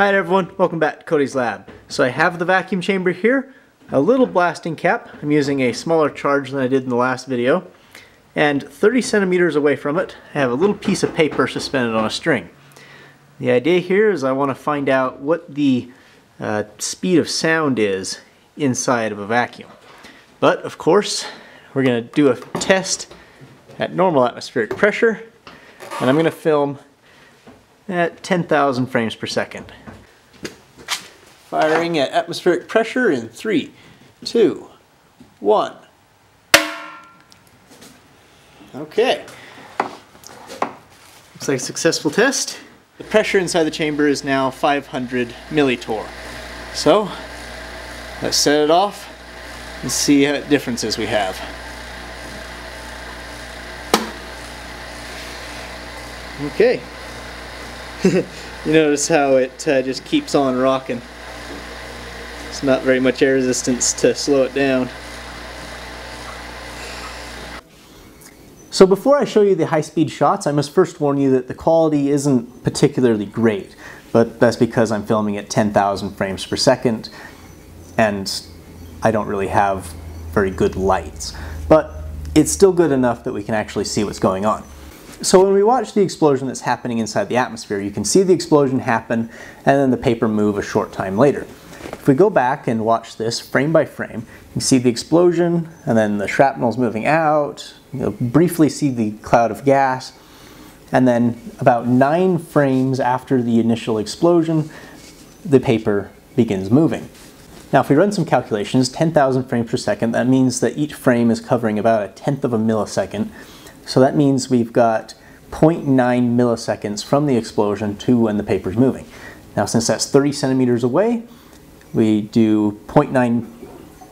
Alright everyone, welcome back to Cody's Lab. So I have the vacuum chamber here, a little blasting cap. I'm using a smaller charge than I did in the last video. And 30 centimeters away from it, I have a little piece of paper suspended on a string. The idea here is I want to find out what the speed of sound is inside of a vacuum. But of course, we're going to do a test at normal atmospheric pressure, and I'm going to film at 10,000 frames per second. Firing at atmospheric pressure in 3, 2, 1. Okay. Looks like a successful test. The pressure inside the chamber is now 500 millitorr. So let's set it off and see what differences we have. Okay. You notice how it just keeps on rocking. It's not very much air resistance to slow it down. So before I show you the high-speed shots, I must first warn you that the quality isn't particularly great, but that's because I'm filming at 10,000 frames per second and I don't really have very good lights. But it's still good enough that we can actually see what's going on. So when we watch the explosion that's happening inside the atmosphere, you can see the explosion happen and then the paper move a short time later. If we go back and watch this frame by frame, you can see the explosion and then the shrapnel's moving out, you'll briefly see the cloud of gas, and then about 9 frames after the initial explosion, the paper begins moving. Now if we run some calculations, 10,000 frames per second, that means that each frame is covering about 1/10 of a millisecond. So that means we've got 0.9 milliseconds from the explosion to when the paper's moving. Now since that's 30 centimeters away, we do 0.9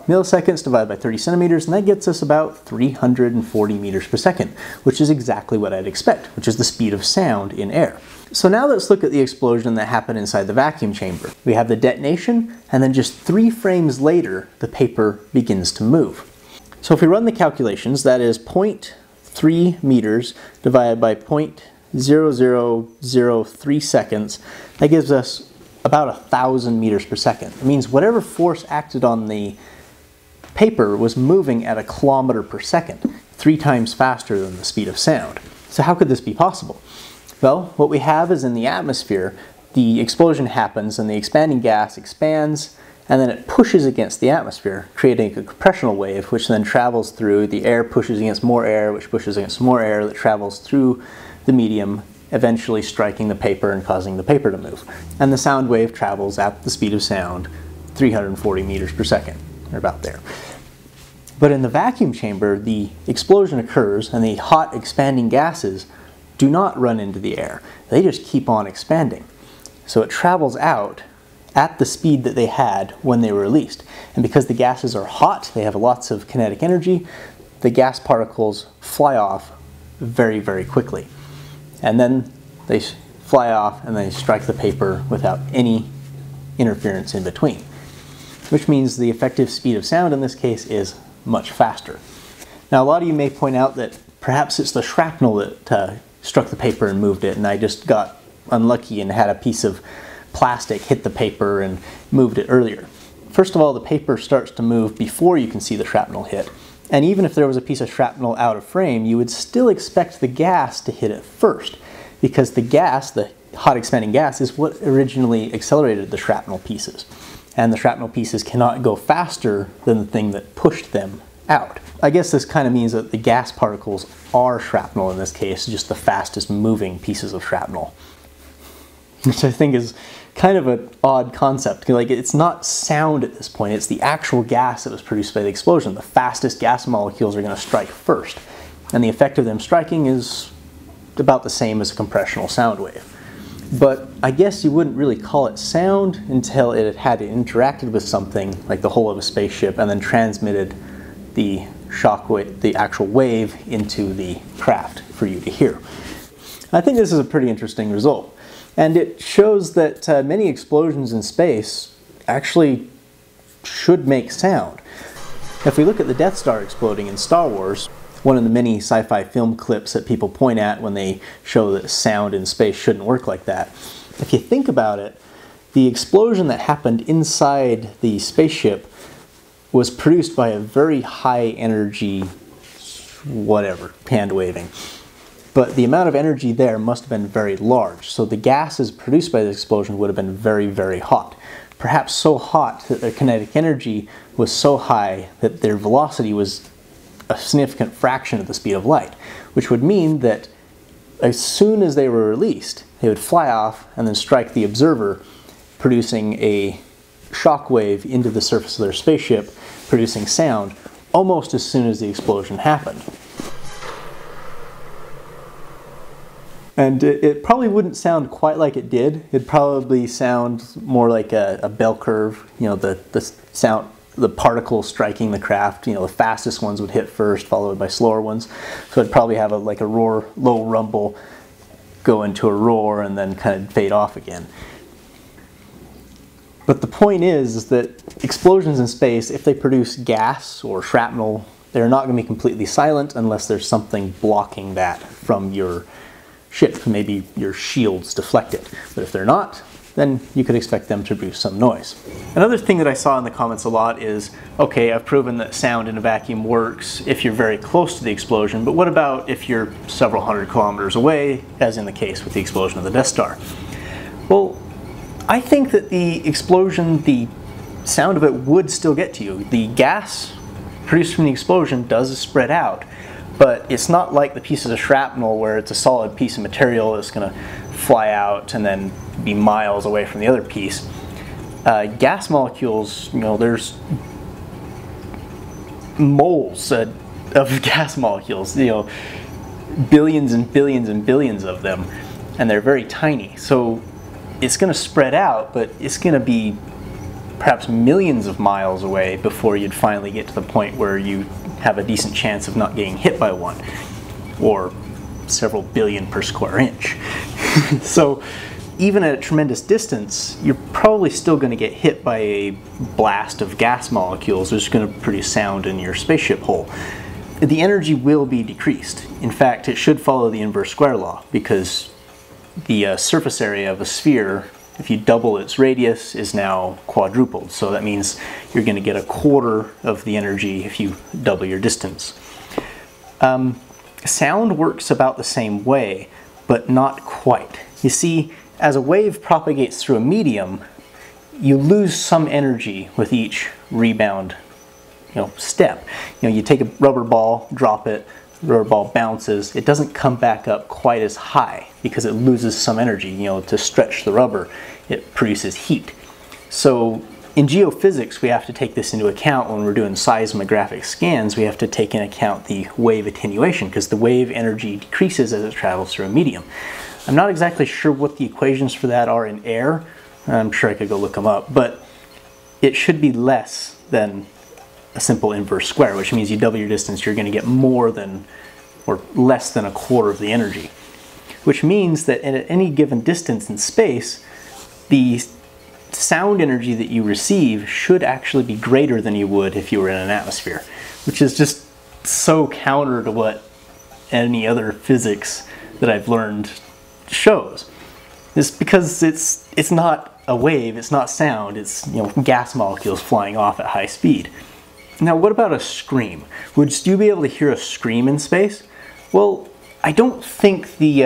milliseconds divided by 30 centimeters, and that gets us about 340 meters per second, which is exactly what I'd expect, which is the speed of sound in air. So now let's look at the explosion that happened inside the vacuum chamber. We have the detonation, and then just 3 frames later, the paper begins to move. So if we run the calculations, that is 0.3 meters divided by 0.0003 seconds. That gives us about 1,000 meters per second. It means whatever force acted on the paper was moving at 1 kilometer per second, 3 times faster than the speed of sound. So how could this be possible? Well, what we have is in the atmosphere, the explosion happens and the expanding gas expands, and then it pushes against the atmosphere, creating a compressional wave, which then travels through. The air pushes against more air, which pushes against more air, that travels through the medium, eventually striking the paper and causing the paper to move. And the sound wave travels at the speed of sound, 340 meters per second, or about there. But in the vacuum chamber, the explosion occurs and the hot expanding gases do not run into the air. They just keep on expanding. So it travels out at the speed that they had when they were released. And because the gases are hot, they have lots of kinetic energy, the gas particles fly off very, very quickly. And then they fly off and they strike the paper without any interference in between. Which means the effective speed of sound in this case is much faster. Now a lot of you may point out that perhaps it's the shrapnel that struck the paper and moved it, and I just got unlucky and had a piece of plastic hit the paper and moved it earlier. First of all, the paper starts to move before you can see the shrapnel hit. And even if there was a piece of shrapnel out of frame, you would still expect the gas to hit it first, because the gas, the hot expanding gas, is what originally accelerated the shrapnel pieces. And the shrapnel pieces cannot go faster than the thing that pushed them out. I guess this kind of means that the gas particles are shrapnel in this case, just the fastest moving pieces of shrapnel. Which I think is kind of an odd concept. Like, it's not sound at this point, it's the actual gas that was produced by the explosion. The fastest gas molecules are going to strike first, and the effect of them striking is about the same as a compressional sound wave. But I guess you wouldn't really call it sound until it had interacted with something like the hull of a spaceship and then transmitted the shock wave, the actual wave, into the craft for you to hear. I think this is a pretty interesting result. And it shows that many explosions in space actually should make sound. If we look at the Death Star exploding in Star Wars, one of the many sci-fi film clips that people point at when they show that sound in space shouldn't work like that, if you think about it, the explosion that happened inside the spaceship was produced by a very high energy, whatever, hand waving. But the amount of energy there must have been very large, so the gases produced by the explosion would have been very, very hot. Perhaps so hot that their kinetic energy was so high that their velocity was a significant fraction of the speed of light, which would mean that as soon as they were released, they would fly off and then strike the observer, producing a shock wave into the surface of their spaceship, producing sound almost as soon as the explosion happened. And it probably wouldn't sound quite like it did. It'd probably sound more like a bell curve, you know, the sound, the particles striking the craft, you know, the fastest ones would hit first, followed by slower ones. So it'd probably have like a roar, low rumble, go into a roar, and then kind of fade off again. But the point is that explosions in space, if they produce gas or shrapnel, they're not going to be completely silent unless there's something blocking that from your ship. Maybe your shields deflect it, but if they're not, then you could expect them to produce some noise. Another thing that I saw in the comments a lot is, okay, I've proven that sound in a vacuum works if you're very close to the explosion, but what about if you're several hundred kilometers away, as in the case with the explosion of the Death Star? Well, I think that the explosion, the sound of it would still get to you. The gas produced from the explosion does spread out, but it's not like the pieces of shrapnel where it's a solid piece of material that's going to fly out and then be miles away from the other piece. Gas molecules, you know, there's moles of gas molecules, you know, billions and billions and billions of them, and they're very tiny. So it's going to spread out, but it's going to be perhaps millions of miles away before you'd finally get to the point where you have a decent chance of not getting hit by one, or several billion per square inch. So even at a tremendous distance, you're probably still going to get hit by a blast of gas molecules. It's going to produce sound in your spaceship hull. The energy will be decreased. In fact, it should follow the inverse square law, because the surface area of a sphere, if you double its radius, is now quadrupled. So that means you're going to get a quarter of the energy if you double your distance. Sound works about the same way, but not quite. You see, as a wave propagates through a medium, you lose some energy with each rebound, you know, step. You know, you take a rubber ball, drop it, the rubber ball bounces, it doesn't come back up quite as high because it loses some energy, you know, to stretch the rubber. It produces heat. So in geophysics, we have to take this into account when we're doing seismographic scans. We have to take into account the wave attenuation, because the wave energy decreases as it travels through a medium. I'm not exactly sure what the equations for that are in air. I'm sure I could go look them up, but it should be less than a simple inverse square, which means you double your distance, you're going to get more than or less than a quarter of the energy, which means that at any given distance in space, the sound energy that you receive should actually be greater than you would if you were in an atmosphere, which is just so counter to what any other physics that I've learned shows. It's because it's not a wave, it's not sound, it's, you know, gas molecules flying off at high speed. Now, what about a scream? Would you be able to hear a scream in space? Well, I don't think the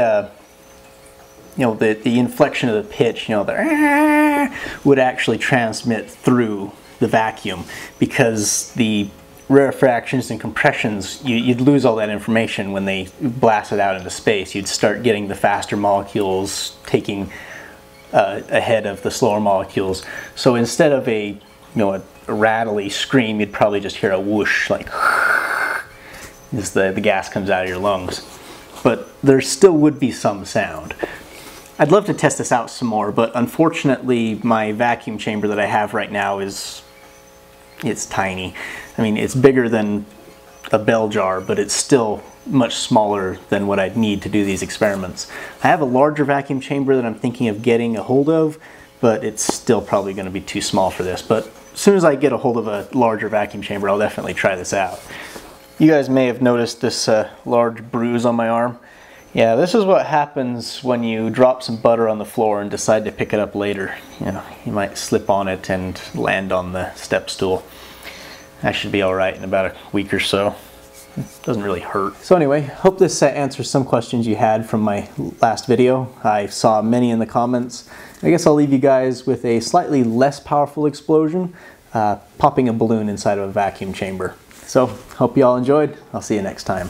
inflection of the pitch, you know, would actually transmit through the vacuum, because the rarefactions and compressions, you'd lose all that information when they blast it out into space. You'd start getting the faster molecules taking ahead of the slower molecules. So instead of a, you know, a rattly scream, you'd probably just hear a whoosh, like as the gas comes out of your lungs. But there still would be some sound. I'd love to test this out some more, but unfortunately my vacuum chamber that I have right now is, it's tiny. I mean, it's bigger than a bell jar, but it's still much smaller than what I'd need to do these experiments. I have a larger vacuum chamber that I'm thinking of getting a hold of, but it's still probably going to be too small for this. But as soon as I get a hold of a larger vacuum chamber, I'll definitely try this out. You guys may have noticed this large bruise on my arm. Yeah, this is what happens when you drop some butter on the floor and decide to pick it up later. You know, you might slip on it and land on the step stool. That should be all right in about a week or so. It doesn't really hurt. So anyway, hope this answers some questions you had from my last video. I saw many in the comments. I guess I'll leave you guys with a slightly less powerful explosion, popping a balloon inside of a vacuum chamber. So, hope you all enjoyed. I'll see you next time.